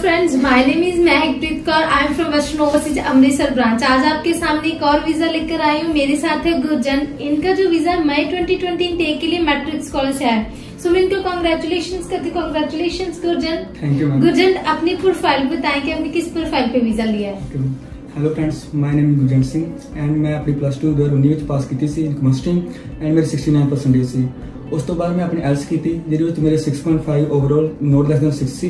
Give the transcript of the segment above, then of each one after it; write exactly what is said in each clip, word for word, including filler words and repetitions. Friends, my name is matrix college, I am from western overseas Amritsar branch. आज आपके सामने एक और वीजा लेकर आई हूँ। मेरे साथ है गुरजंत। इनका जो visa May twenty twenty intake के लिए मैट्रिक्स कॉलेज है। सो मैं इनको कांग्रेचुलेशंस करती हूँ। Congratulations Gurjant. Thank you ma'am. Gurjant, अपनी प्रोफाइल बताएं कि आपने किस प्रोफाइल पे वीजा लिया है। Hello friends, my name is Gurjant Singh and मैं अपनी प्लस टू दो हज़ार उन्नीस में पास की सी कमर्सिंग एंड मेरे सिक्सटी नाइन परसेंट सी। उस तो बाद मैं अपनी एल्स की जिस मेरे six point five overall not less than six सी।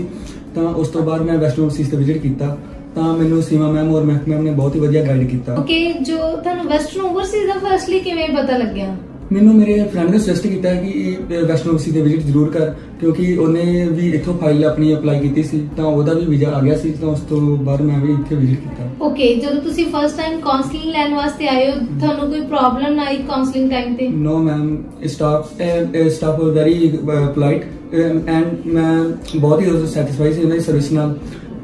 तो उस तो बाद मैं वेस्टर्न ओवरसीज से विजिट किया तो मैंने सीमा मैम और महक मैम ने बहुत ही वधिया गाइड किया। ओके, जो तुहानू वेस्टर्न ओवरसीज दा फर्स्टली किवें पता लग्या? मैंने मेरे फ्रेंड ने सजेस्ट किया कि वेस्टर्न ओवरसीज से विजिट जरूर कर, क्योंकि उन्हें भी इथों फाइल अपनी अप्लाई की थी तो वह भी वीजा आ गया सी। तो उस तो बाद मैं भी इतने विजिट किया। ओके, जब तुम फर्स्ट टाइम काउंसलिंग लेने वास्ते आए हो, थानू कोई प्रॉब्लम आई काउंसलिंग टाइम पे? No ma'am, staff staff was very polite and मैं बहुत ही सैटिस्फाई सी उनकी सर्विस नाल।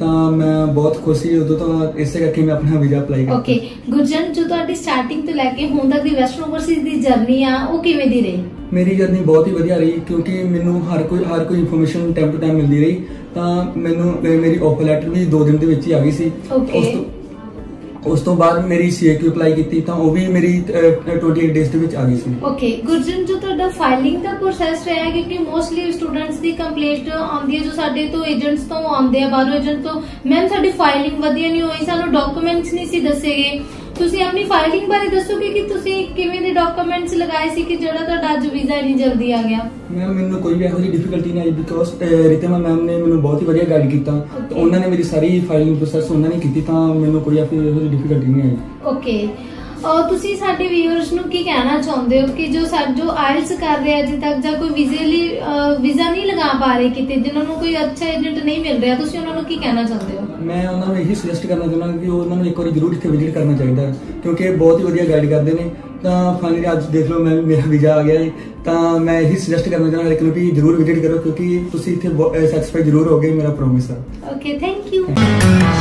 मैं बहुत खुश ही उदो तो इसे करके मैं अपना वीजा अप्लाई किया। ओके गुरजंत, जो तुहाडी स्टार्टिंग तो लैके हुण तक दी वेस्टर्न ओवरसीज दी जर्नी आ, ओ किवें दी रही? मेरी जर्नी बहुत ही वधिया रही, क्योंकि मैनू हर कोई हर कोई इन्फॉर्मेशन टाइम टू टाइम मिलती रही। तो मैनू मेरी ऑफर लैटर भी दो दिन दे विच ही आ गई सी। ओके, उस तो बाद मेरी सीएक्यू अप्लाई की थी तो वो भी मेरी अट्ठाईस डेज के आ गई सी। ओके गुरजंत, जो तुहाडा फाइलिंग दा प्रोसेस रहा है, क्योंकि मोस्टली स्टूडेंट्स दी कंप्लेंट आंदी है जो साडे तो एजेंट्स तो आंदे आ बाहरों एजेंट तो, मैम साडी फाइलिंग वधिया नहीं होई, सानू डॉक्यूमेंट्स नहीं सी दस्से गए। तुसी अपनी फाइलिंग बारे दसोगे कि तुसी किवें दे डॉक्यूमेंट्स लगाए सी कि जेड़ा तुहाडा अज वीजा इतनी जल्दी आ गया? मैम मैनू कोई भी ऐसी डिफिकल्टी नहीं आई, बिकॉज रितिमा मैम ने मैनू बहुत ही वधिया गाइड किया। तो उन्होंने मेरी सारी फाइलिंग प्रोसेस उन्होंने की थी तो मैनू कोई ऐसी डिफिकल्टी नहीं आई। ओके, और तुसी साडे व्यूअर्स नू की कहना चाहुंदे हो कि जो जो आइल्स कर रहे हैं अजे तक जां कोई विजली वीजा नहीं लगा पा रहे किते, जिन्हां नू कोई अच्छा एजेंट नहीं मिल रहा, तुसी उन्हां नू की कहना चाहुंदे हो? मैं उन्होंने यही सुजैसट करना चाहना कि उन्होंने एक बार जरूर इतने विजिट करना चाहिए, क्योंकि बहुत ही वधिया गाइड करते हैं। तो फाइनली आज देख लो मैं मेरा वीजा आ गया है। तो मैं यही सुजैसट करना चाहना लेकिन भी जरूर विजिट करो, क्योंकि तुम इतने सैटिस्फाई जरूर हो गए, मेरा प्रोमिस है। Okay, thank you.